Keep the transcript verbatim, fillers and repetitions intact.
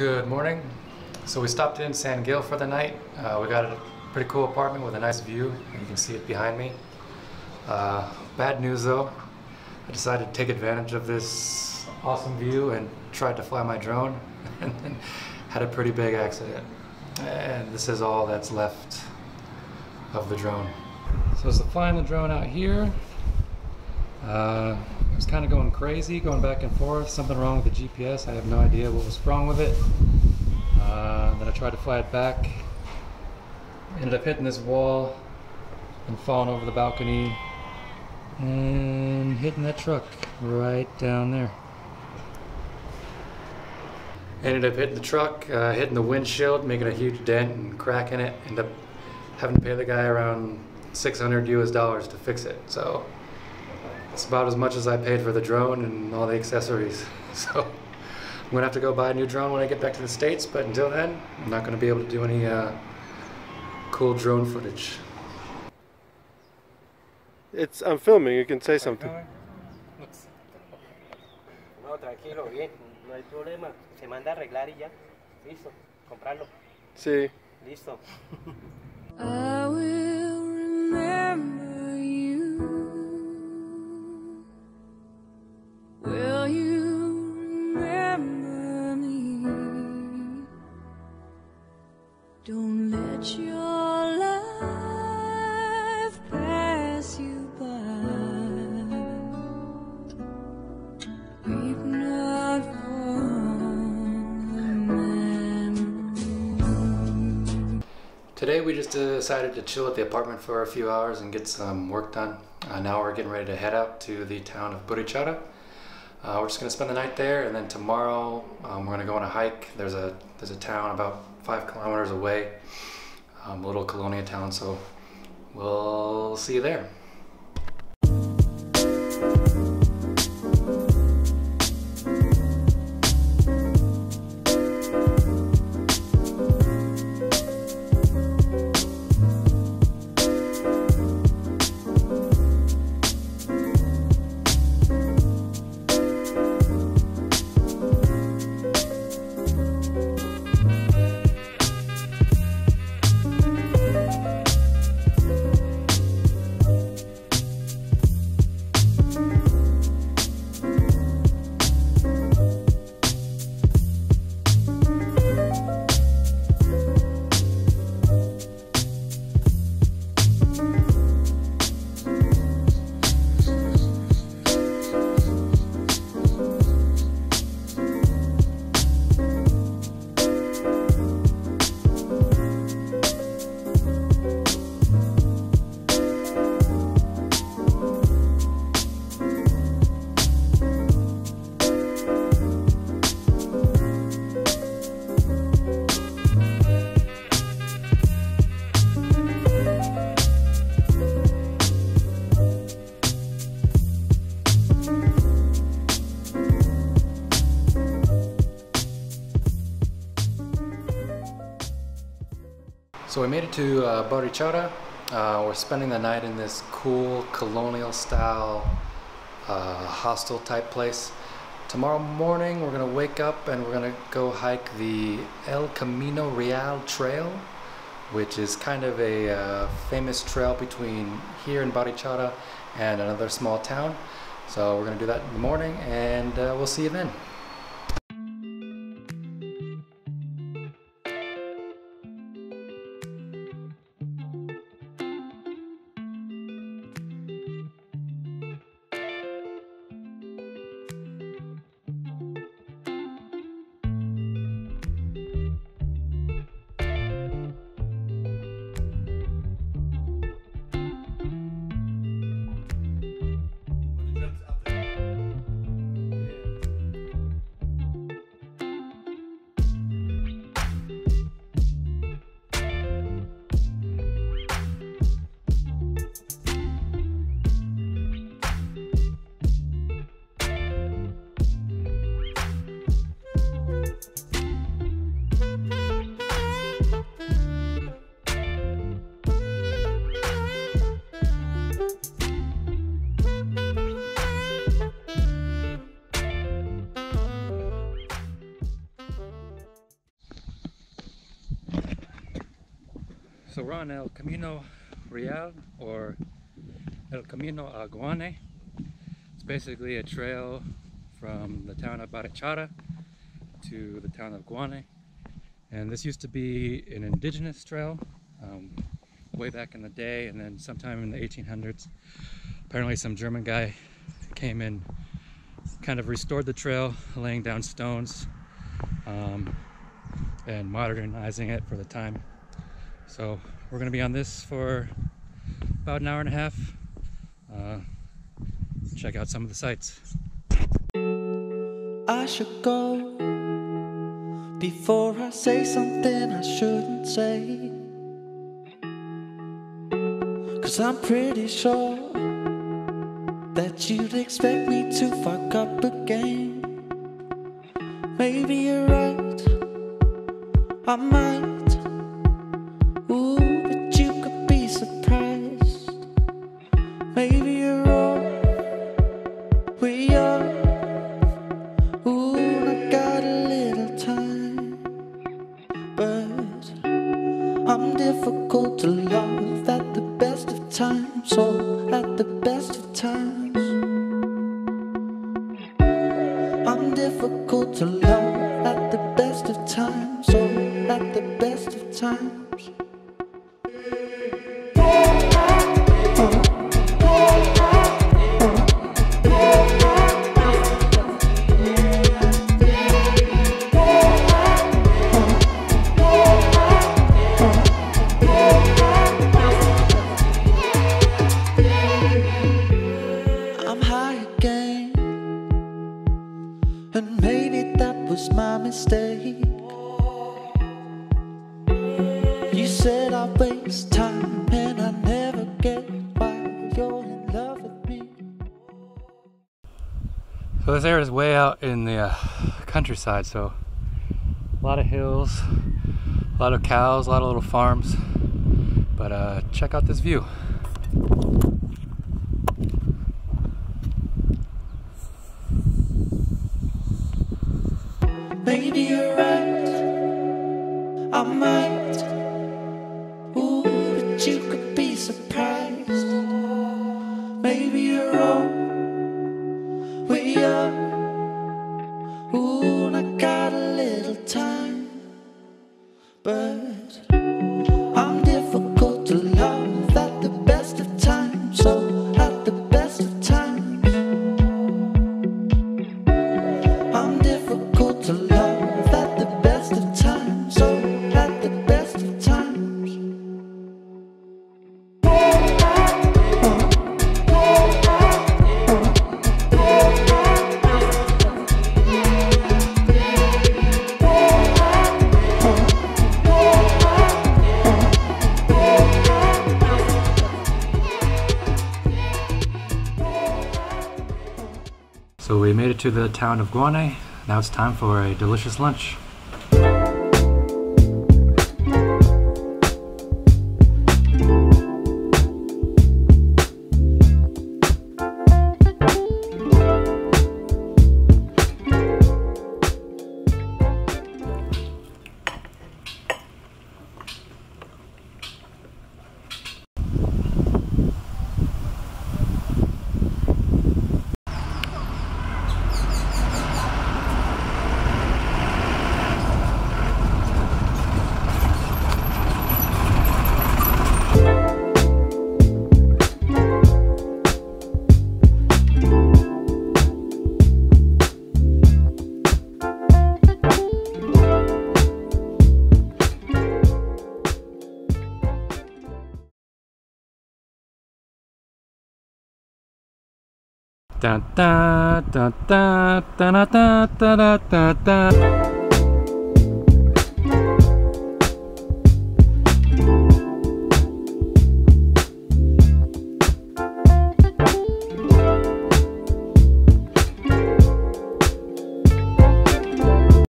Good morning. So we stopped in San Gil for the night. Uh, we got a pretty cool apartment with a nice view, and you can see it behind me. Uh, bad news though, I decided to take advantage of this awesome view and tried to fly my drone and had a pretty big accident. And this is all that's left of the drone. So it's flying the drone out here. Uh, it was kind of going crazy, going back and forth. Something wrong with the G P S. I have no idea what was wrong with it. Uh, then I tried to fly it back. Ended up hitting this wall and falling over the balcony and hitting that truck right down there. Ended up hitting the truck, uh, hitting the windshield, making a huge dent and crack in it. Ended up having to pay the guy around six hundred U S dollars to fix it. So it's about as much as I paid for the drone and all the accessories. So I'm gonna have to go buy a new drone when I get back to the States, but until then, I'm not gonna be able to do any uh, cool drone footage. It's, I'm filming, you can say something. Sí. Listo. I will remember you. Will you remember me? Don't let your life pass you by. Weep not for. Today we just decided to chill at the apartment for a few hours and get some work done. Uh, now we're getting ready to head out to the town of Barichara. Uh, we're just going to spend the night there, and then tomorrow um, we're going to go on a hike. There's a there's a town about five kilometers away, um, a little colonial town. So we'll see you there. So we made it to uh, Barichara. Uh, we're spending the night in this cool colonial style uh, hostel type place. Tomorrow morning we're gonna wake up and we're gonna go hike the El Camino Real trail, which is kind of a uh, famous trail between here in Barichara and another small town. So we're gonna do that in the morning, and uh, we'll see you then. So we're on El Camino Real, or El Camino Aguane. It's basically a trail from the town of Barichara to the town of Guane. And this used to be an indigenous trail um, way back in the day, and then sometime in the eighteen hundreds, apparently some German guy came in, kind of restored the trail, laying down stones um, and modernizing it for the time. So we're gonna be on this for about an hour and a half. Uh, check out some of the sights. I should go before I say something I shouldn't say, 'cause I'm pretty sure that you'd expect me to fuck up again. Maybe you're right, I might. Ooh, but you could be surprised. Maybe you're wrong, we are. Ooh, I got a little time, but I'm difficult to love at the best of times. So at the best of times, I'm difficult to love at the best of times, so at the best of times. And maybe that was my mistake. You said I waste time, and I never get why you're in love with me. So this area is way out in the uh, countryside, so a lot of hills, a lot of cows, a lot of little farms. But uh, check out this view. Maybe you're right, I might. Ooh, but you could be surprised. Maybe you're wrong, we are. Ooh, I got a little time, but I'm difficult to love at the best of times. So at the best of times, I'm difficult to love. So we made it to the town of Guane. Now it's time for a delicious lunch. Da da da da da da da da da da.